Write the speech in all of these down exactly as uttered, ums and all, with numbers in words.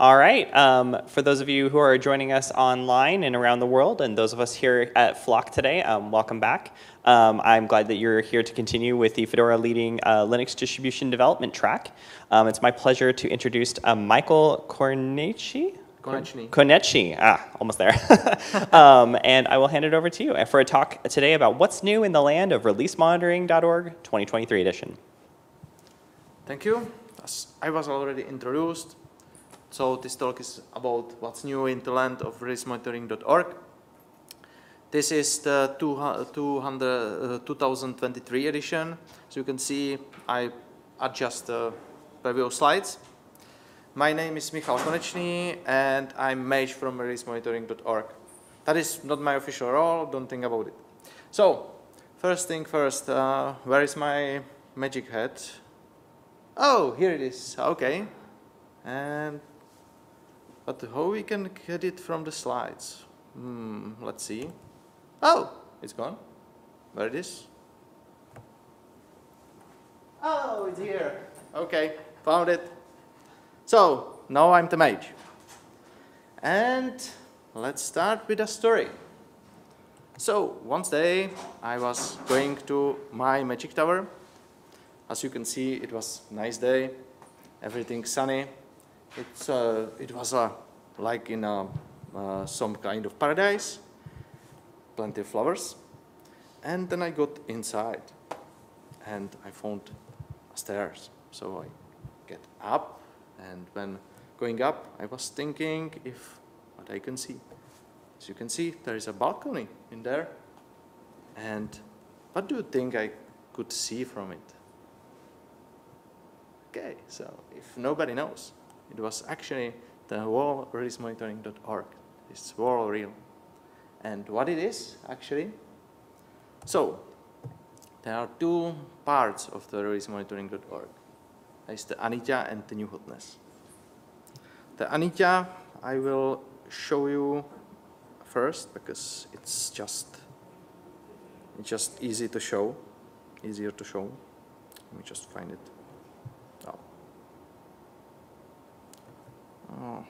All right, um, for those of you who are joining us online and around the world, and those of us here at Flock today, um, welcome back. Um, I'm glad that you're here to continue with the Fedora leading uh, Linux distribution development track. Um, it's my pleasure to introduce uh, Michal Konečny. Konečny. Konečny. Ah, almost there. um, and I will hand it over to you for a talk today about what's new in the land of release monitoring dot org twenty twenty-three edition. Thank you. As I was already introduced, so this talk is about what's new in the land of release monitoring dot org. This is the two hundred, uh, twenty twenty-three edition. So you can see I adjust the previous slides. My name is Michal Konečny, and I'm mage from release monitoring dot org. That is not my official role, don't think about it. So, first thing first, uh, where is my magic hat? Oh, here it is, okay. And but how we can get it from the slides? Hmm, let's see. Oh, it's gone. Where it is? Oh, it's here. Okay, found it. So, now I'm the mage. And let's start with a story. So, one day I was going to my magic tower. As you can see, it was a nice day. Everything sunny. It's, uh, it was uh, like in a, uh, some kind of paradise, plenty of flowers. And then I got inside and I found stairs. So I get up, and when going up, I was thinking if what I can see. As you can see, there is a balcony in there. And what do you think I could see from it? Okay, so if nobody knows, it was actually the wall release monitoring dot org. It's wall real. And what it is, actually? So, there are two parts of the release monitoring dot org. There's the Anitya and the new hotness. The Anitya I will show you first, because it's just, it's just easy to show, easier to show. Let me just find it. Oh.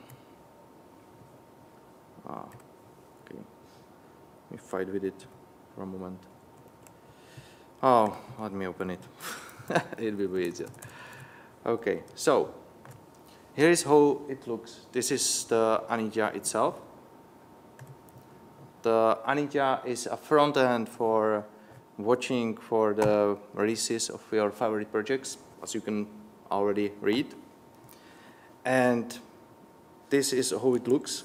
Ah, okay. Let me fight with it for a moment. Oh, let me open it. It will be easier. Okay, so here is how it looks. This is the Anitya itself. The Anitya is a front end for watching for the releases of your favorite projects, as you can already read. And this is how it looks.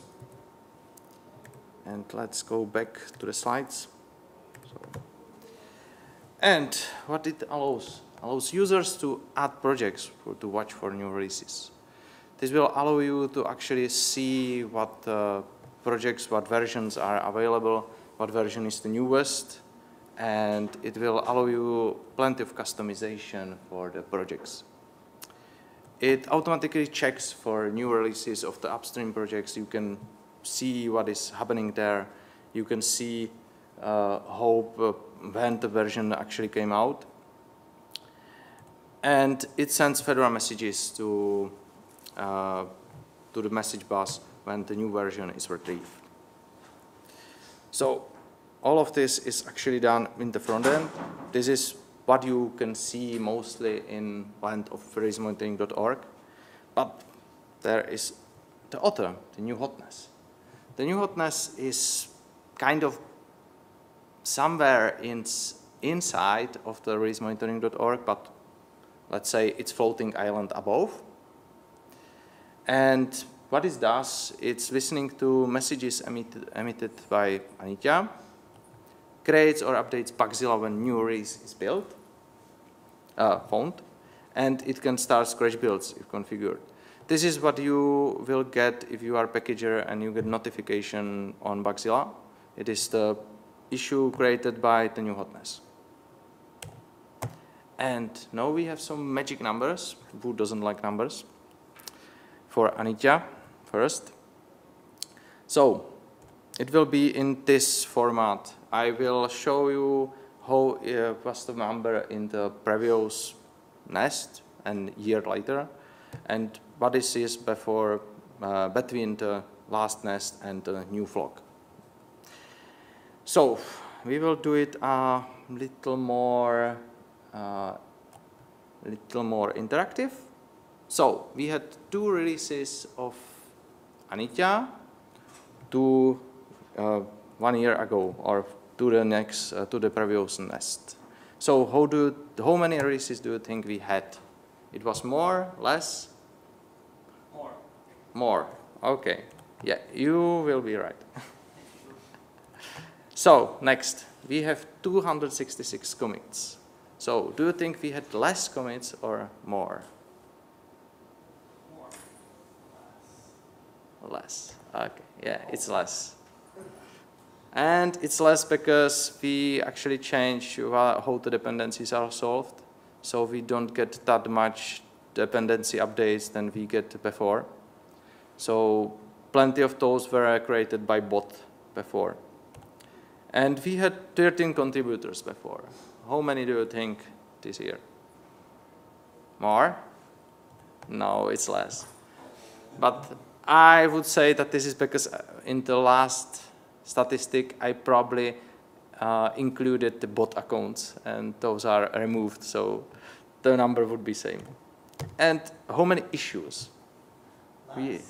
And let's go back to the slides. So. And what it allows, allows users to add projects for, to watch for new releases. This will allow you to actually see what uh, projects, what versions are available, what version is the newest, and it will allow you plenty of customization for the projects. It automatically checks for new releases of the upstream projects. You can see what is happening there. You can see uh, how, uh, when the version actually came out. And it sends Fedora messages to, uh, to the message bus when the new version is retrieved. So all of this is actually done in the front end. This is what you can see mostly in land of release monitoring dot org, but there is the other, the new hotness. The new hotness is kind of somewhere in, inside of the release monitoring dot org, but let's say it's floating island above. And what it does, it's listening to messages emitted, emitted by Anitya, creates or updates Bugzilla when new release is built. Uh, found, and it can start scratch builds if configured. This is what you will get if you are a packager and you get notification on Bugzilla. It is the issue created by the new hotness. And now we have some magic numbers. Who doesn't like numbers? For Anitya first. So it will be in this format. I will show you how uh, was the number in the previous nest and year later, and what this is before uh, between the last nest and the new flock. So we will do it a little more, uh, little more interactive. So we had two releases of Anitya, two uh, one year ago, or to the next uh, to the previous nest. So how do how many releases do you think we had? It was more, less? More. More. Okay. Yeah, you will be right. So next, we have two hundred sixty-six commits. So do you think we had less commits or more? More. Less. Less. Okay. Yeah, it's less. And it's less because we actually change how the dependencies are solved. So we don't get that much dependency updates than we get before. So plenty of those were created by bot before. And we had thirteen contributors before. How many do you think this year? More? No, it's less. But I would say that this is because in the last statistic, I probably uh, included the bot accounts, and those are removed, so the number would be same. And how many issues? Less. We, less.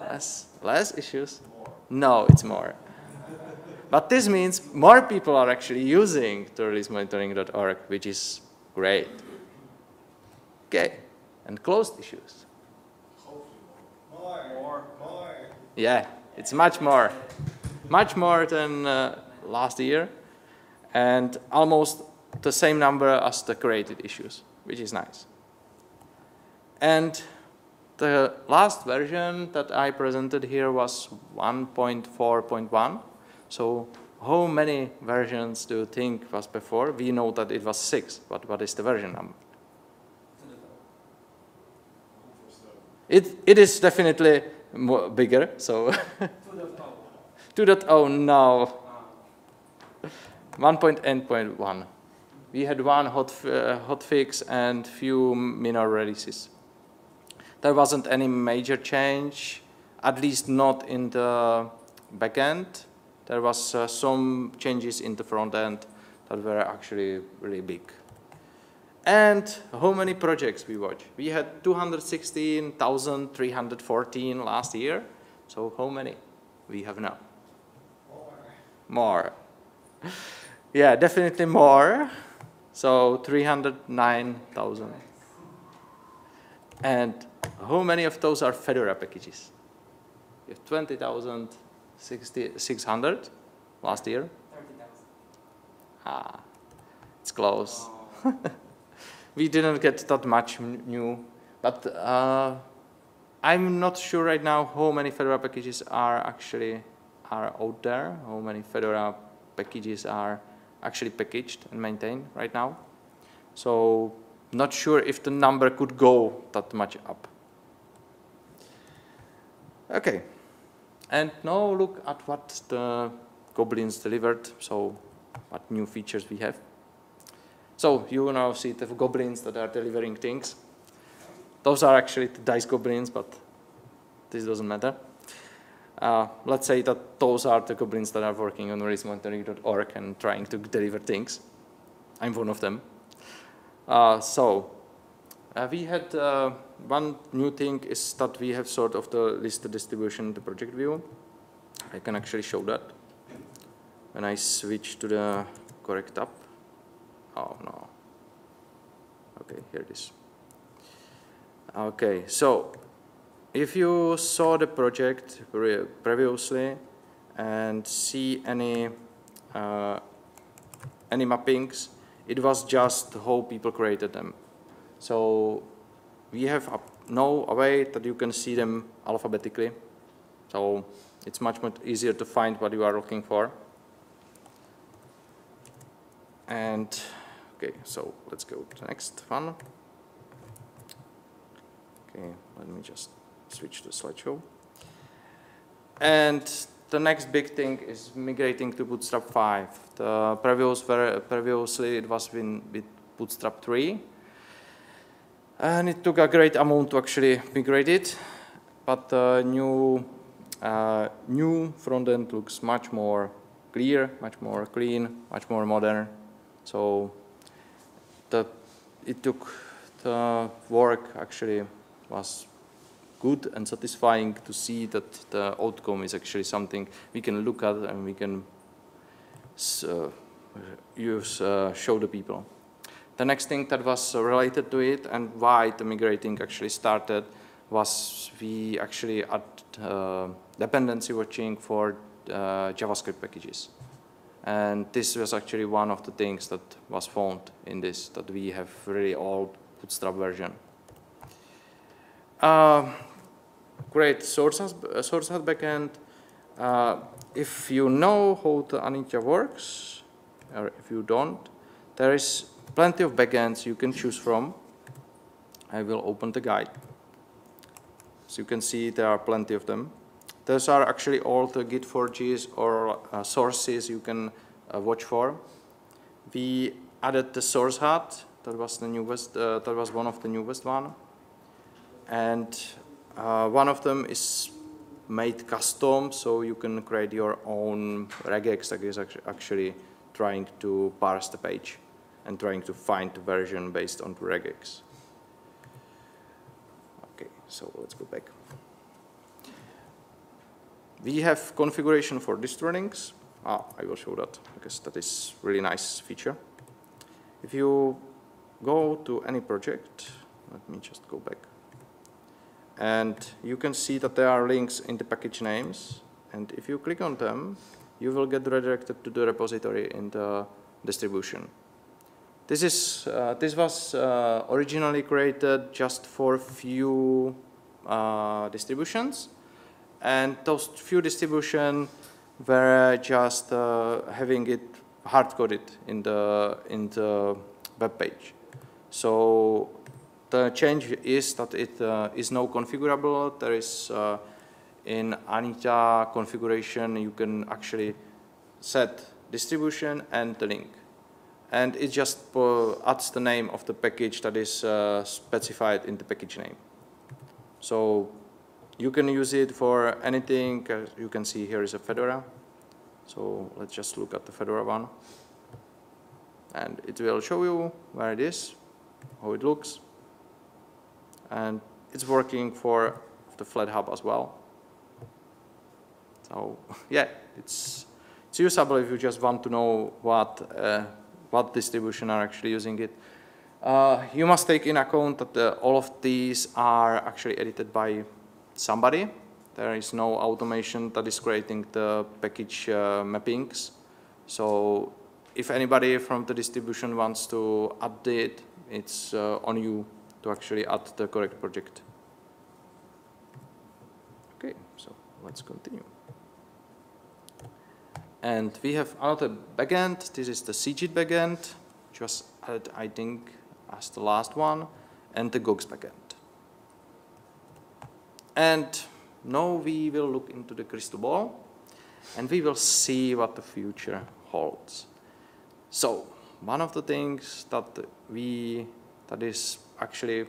less. Less issues? More. No, it's more. But this means more people are actually using release monitoring dot org, which is great. Okay, and closed issues. More, more, more. Yeah, it's much more. Much more than uh, last year, and almost the same number as the created issues, which is nice. And the last version that I presented here was one point four point one. So how many versions do you think was before? We know that it was six, but what is the version number? It, it is definitely more, bigger, so... two point oh, no. one point eight point one. We had one hot, uh, hot fix and few minor releases. There wasn't any major change, at least not in the backend. There was uh, some changes in the front end that were actually really big. And how many projects we watch? We had two hundred sixteen thousand three hundred fourteen last year. So how many we have now? More. More. Yeah, definitely more. So three hundred nine thousand. And how many of those are Fedora packages? We have twenty thousand. six hundred last year? thirty thousand. Ah, it's close. Oh. We didn't get that much new, but uh, I'm not sure right now how many Fedora packages are actually are out there, how many Fedora packages are actually packaged and maintained right now. So not sure if the number could go that much up. Okay. And now look at what the goblins delivered, so what new features we have. So you now see the goblins that are delivering things. Those are actually the dice goblins, but this doesn't matter. Uh, let's say that those are the goblins that are working on release monitoring dot org and trying to deliver things. I'm one of them. Uh, so uh, we had... Uh, One new thing is that we have sort of the list distribution, the project view. I can actually show that when I switch to the correct tab. Oh no. Okay, here it is. Okay, so if you saw the project pre previously and see any uh, any mappings, it was just how people created them. So we have a, now a way that you can see them alphabetically, so it's much, much easier to find what you are looking for. And, okay, so let's go to the next one. Okay, let me just switch to slideshow. And the next big thing is migrating to Bootstrap five. The previous, previously it was been with Bootstrap three. And it took a great amount to actually migrate it. but uh, new uh, new front end looks much more clear, much more clean, much more modern. So the it took the work actually was good and satisfying to see that the outcome is actually something we can look at and we can uh, use uh, show the people. The next thing that was related to it and why the migrating actually started was we actually add uh, dependency watching for uh, JavaScript packages. And this was actually one of the things that was found in this, that we have really old Bootstrap version. Uh, great sourcehut source backend. Uh, if you know how the Anitya works, or if you don't, there is plenty of backends you can choose from. I will open the guide. As you can see, there are plenty of them. Those are actually all the Git four Gs or uh, sources you can uh, watch for. We added the sourcehut. That was the newest. Uh, that was one of the newest one. And uh, one of them is made custom, so you can create your own regex that is actually trying to parse the page and trying to find the version based on regex. Okay, so let's go back. We have configuration for dist runnings. Ah, I will show that because that is really nice feature. If you go to any project, let me just go back. And you can see that there are links in the package names. And if you click on them, you will get redirected to the repository in the distribution. This is uh, this was uh, originally created just for few uh, distributions, and those few distributions were just uh, having it hard coded in the in the web page. So the change is that it uh, is now configurable. There is uh, in Anitya configuration you can actually set distribution and the link, and it just uh, adds the name of the package that is uh, specified in the package name. So you can use it for anything. As you can see, here is a Fedora. So let's just look at the Fedora one, and it will show you where it is, how it looks. And it's working for the FlatHub as well. So yeah, it's it's usable if you just want to know what uh, what distribution are actually using it. Uh, you must take in account that the, all of these are actually edited by somebody. There is no automation that is creating the package uh, mappings. So if anybody from the distribution wants to update, it's uh, on you to actually add the correct project. Okay, so let's continue. And we have another backend. This is the C G I T backend, which was added, I think, as the last one, and the Gox backend. And now we will look into the crystal ball, and we will see what the future holds. So one of the things that we that is actually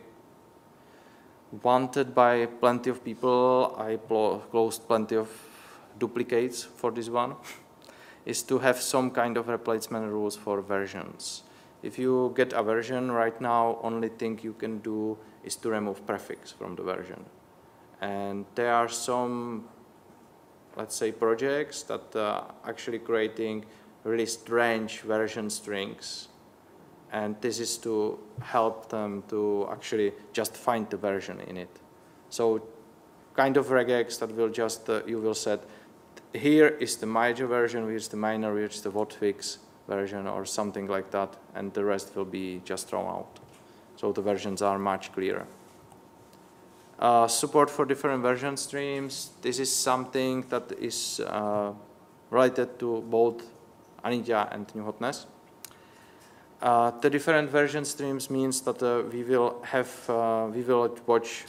wanted by plenty of people, I closed plenty of duplicates for this one, is to have some kind of replacement rules for versions. If you get a version right now, only thing you can do is to remove prefix from the version. And there are some, let's say, projects that are actually creating really strange version strings. And this is to help them to actually just find the version in it. So kind of regex that will just, uh, you will set, here is the major version, here's the minor, here's the hotfix version or something like that, and the rest will be just thrown out. So the versions are much clearer. Uh, support for different version streams. This is something that is uh, related to both Anitya and new hotness. Uh, the different version streams means that uh, we will have uh, we will watch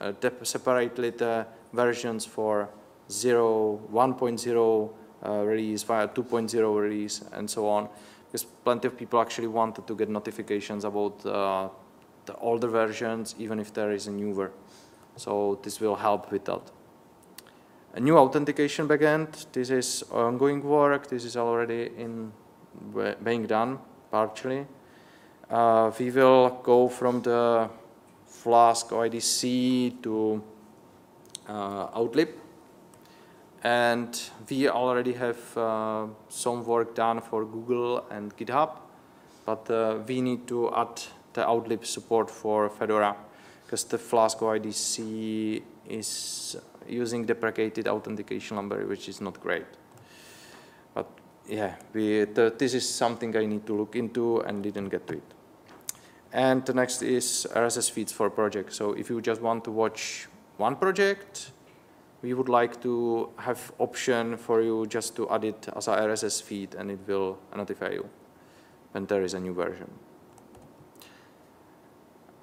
uh, separately the versions for zero, one point zero uh, release, two point zero release, and so on. Because plenty of people actually wanted to get notifications about uh, the older versions, even if there is a newer. So this will help with that. A new authentication backend, this is ongoing work, this is already in being done partially. Uh, we will go from the Flask O I D C to uh, Outlib, and we already have uh, some work done for Google and GitHub, but uh, we need to add the Outlib support for Fedora, because the Flask O I D C is using deprecated authentication library, which is not great. But yeah, we, th this is something I need to look into and didn't get to it. And the next is R S S feeds for projects. So if you just want to watch one project, we would like to have option for you just to add it as a R S S feed, and it will notify you when there is a new version.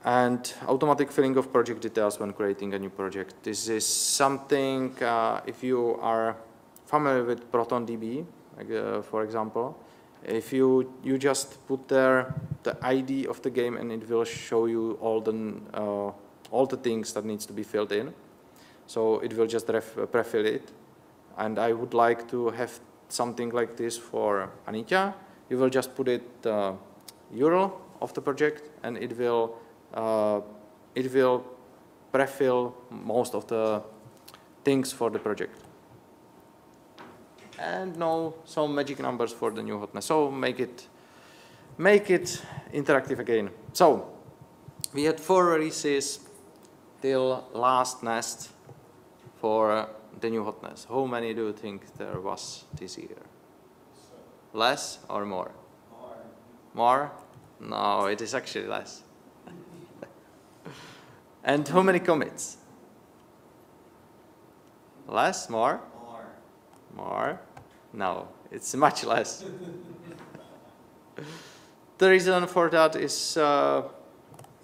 And automatic filling of project details when creating a new project. This is something, uh, if you are familiar with ProtonDB, like, uh, for example, if you, you just put there the I D of the game, and it will show you all the, uh, all the things that needs to be filled in. So it will just pre-fill it. And I would like to have something like this for Anitya. You will just put it the uh, U R L of the project, and it will Uh, it will prefill most of the things for the project. And now some magic numbers for the new hotness. So make it, make it interactive again. So we had four releases till last nest for the new hotness. How many do you think there was this year? Less or more? More. More? No, it is actually less. And how many commits? Less? More? More. More? No, it's much less. The reason for that is, uh,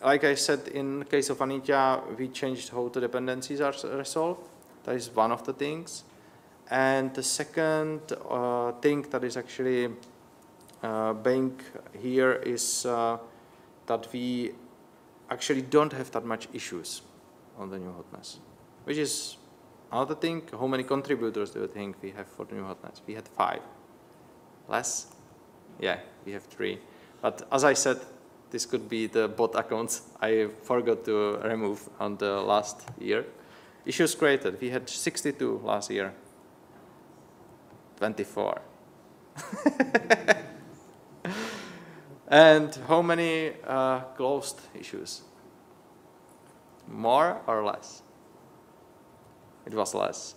like I said, in case of Anitya, we changed how the dependencies are resolved. That is one of the things. And the second uh, thing that is actually uh, being here is uh, that we actually don't have that much issues on the new hotness, which is another thing. How many contributors do you think we have for the new hotness? We had five. Less? Yeah, we have three. But as I said, this could be the bot accounts I forgot to remove on the last year. Issues created, we had sixty-two last year. twenty-four. And how many uh, closed issues? More or less? It was less,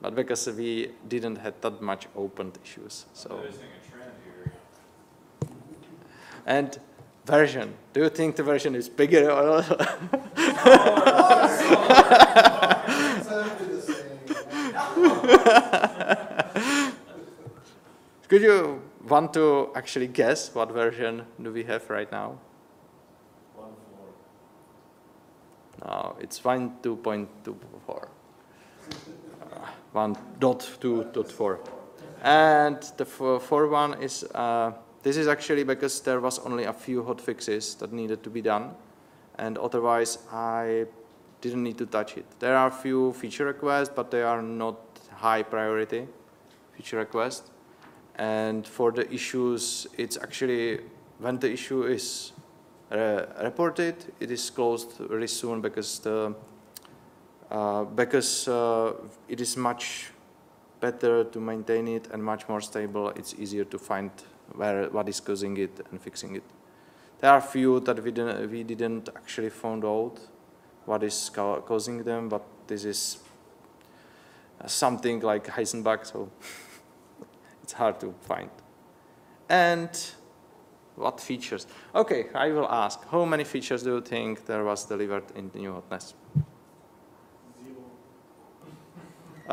but because we didn't have that much opened issues. So. I'm noticing a trend here. And version. Do you think the version is bigger or less? Could you want to actually guess what version do we have right now? one point four. No, it's one point two point two four. one point two point four. And the fourth one is, uh, this is actually because there was only a few hot fixes that needed to be done, and otherwise I didn't need to touch it. There are a few feature requests, but they are not high priority feature requests. And for the issues, it's actually, when the issue is uh, reported, it is closed really soon, because the, uh, because uh, it is much better to maintain it and much more stable. It's easier to find where what is causing it and fixing it. There are a few that we didn't we didn't actually found out what is causing them, but this is something like Heisenberg, so. It's hard to find. And what features? Okay, I will ask, how many features do you think there was delivered in the new hotness? Zero.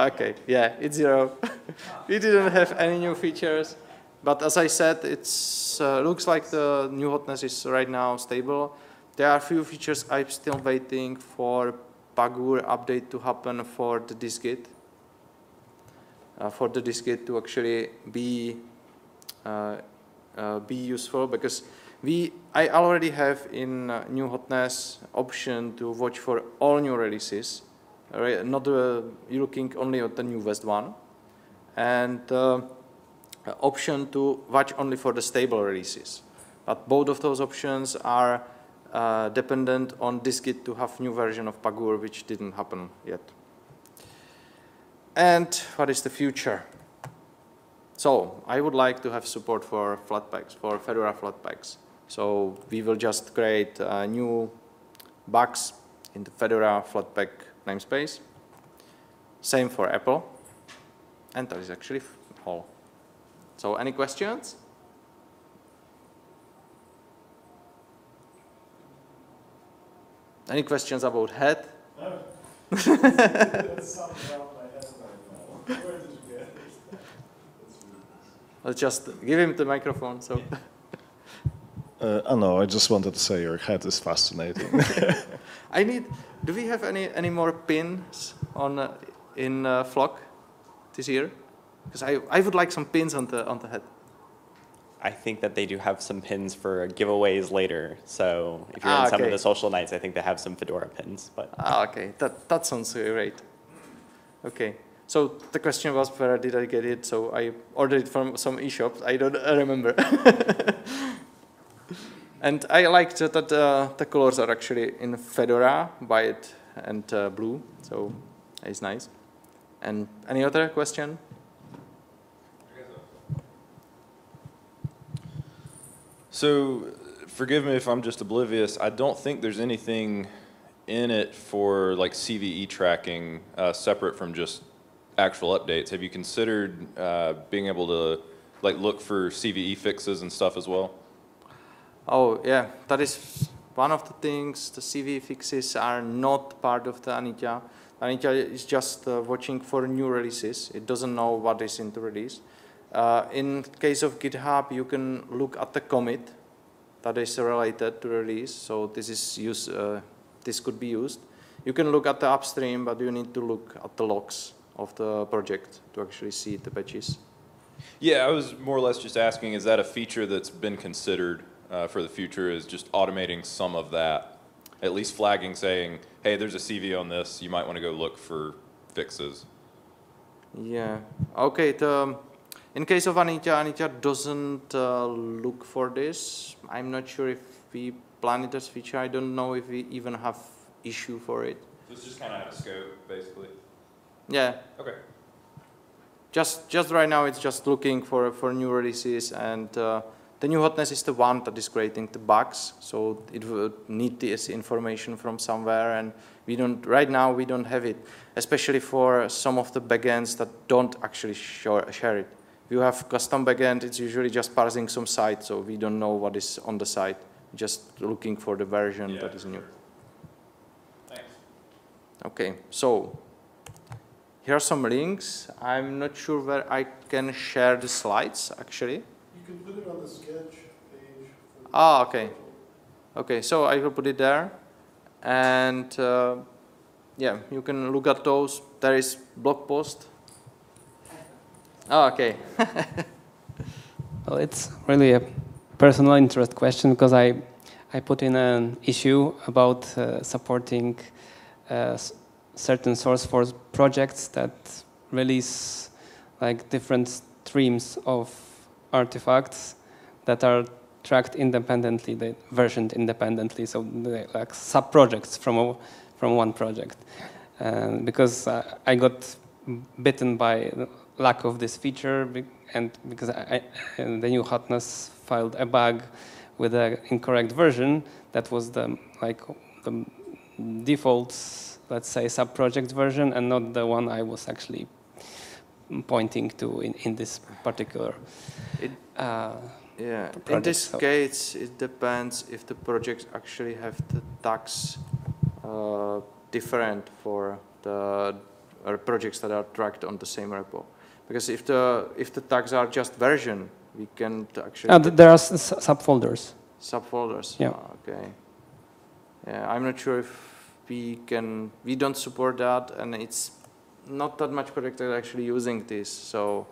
Okay, yeah, it's zero. We didn't have any new features, but as I said, it uh, looks like the new hotness is right now stable. There are a few features I'm still waiting for Pagure update to happen for the distgit. Uh, for the distgit to actually be uh, uh, be useful, because We, I already have in uh, new hotness option to watch for all new releases, right? Not uh, looking only at the newest one, and uh, option to watch only for the stable releases. But both of those options are uh, dependent on distgit to have new version of Pagure, which didn't happen yet. And what is the future? So I would like to have support for Flatpaks, for Fedora Flatpaks. So we will just create uh, new bugs in the Fedora Flatpak namespace. Same for Apple. And that is actually all. So any questions? Any questions about head? No. I'll just give him the microphone. So. Uh, oh no, I just wanted to say your head is fascinating. I need. Do we have any any more pins on uh, in uh, Flock this year? Because I I would like some pins on the on the head. I think that they do have some pins for giveaways later. So if you're ah, on some okay. of the social nights, I think they have some Fedora pins. But ah, okay, that that sounds great. Okay. So the question was, where did I get it? So I ordered it from some e-shop. I don't remember. And I liked that uh, the colors are actually in Fedora, white and uh, blue. So it's nice. And any other question? So forgive me if I'm just oblivious. I don't think there's anything in it for like C V E tracking uh, separate from just actual updates. Have you considered uh, being able to like look for C V E fixes and stuff as well? Oh yeah, that is one of the things. The C V E fixes are not part of the Anitya. Anitya is just uh, watching for new releases. It doesn't know what is in the release. Uh, in case of GitHub, you can look at the commit that is related to release. So this is use. Uh, this could be used. You can look at the upstream, but you need to look at the logs of the project to actually see the patches. Yeah, I was more or less just asking, is that a feature that's been considered uh, for the future, is just automating some of that, at least flagging, saying, hey, there's a C V on this, you might want to go look for fixes. Yeah, okay, the, in case of Anitya, Anitya doesn't uh, look for this. I'm not sure if we plan it as feature. I don't know if we even have issue for it. So it's just kind of out of scope, basically. Yeah. Okay. Just, just right now, it's just looking for for new releases, and uh, the new hotness is the one that is creating the bugs. So it would need this information from somewhere, and we don't. Right now, we don't have it, especially for some of the backends that don't actually share, share it. If you have custom backend, it's usually just parsing some site, so we don't know what is on the site. Just looking for the version yeah, that is new. Sure. Thanks. Okay. So. Here are some links. I'm not sure where I can share the slides, actually. You can put it on the sketch page. Ah, OK. OK, so I will put it there. And uh, yeah, you can look at those. There is blog post. Ah, OK. Well, it's really a personal interest question, because I, I put in an issue about uh, supporting uh, certain SourceForge projects that release like different streams of artifacts that are tracked independently, they versioned independently, so they like sub-projects from a, from one project. And because I, I got bitten by lack of this feature, and because I, and the new hotness filed a bug with an incorrect version that was the like the default, let's say, sub-project version, and not the one I was actually pointing to in, in this particular it, uh, yeah. project. In this so. case, it depends if the projects actually have the tags uh, different for the uh, projects that are tracked on the same repo. Because if the if the tags are just version, we can actually... Uh, there are subfolders. Subfolders, yeah. Oh, okay. Yeah, I'm not sure if We can. We don't support that, and it's not that much projects actually using this. So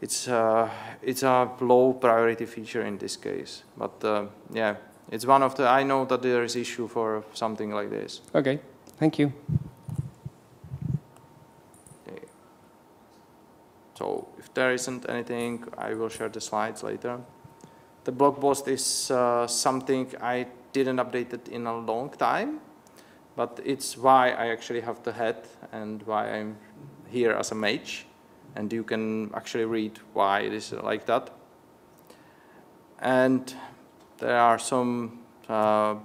it's uh, it's a low priority feature in this case. But uh, yeah, it's one of the. I know that there is issue for something like this. Okay, thank you. Okay. So if there isn't anything, I will share the slides later. The blog post is uh, something I didn't update it in a long time, but it's why I actually have the hat and why I'm here as a mage. And you can actually read why it is like that. And there are some uh,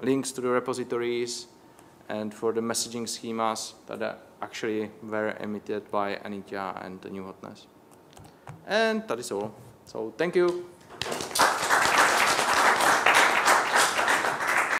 links to the repositories and for the messaging schemas that are actually were emitted by Anitya and the new hotness. And that is all. So thank you.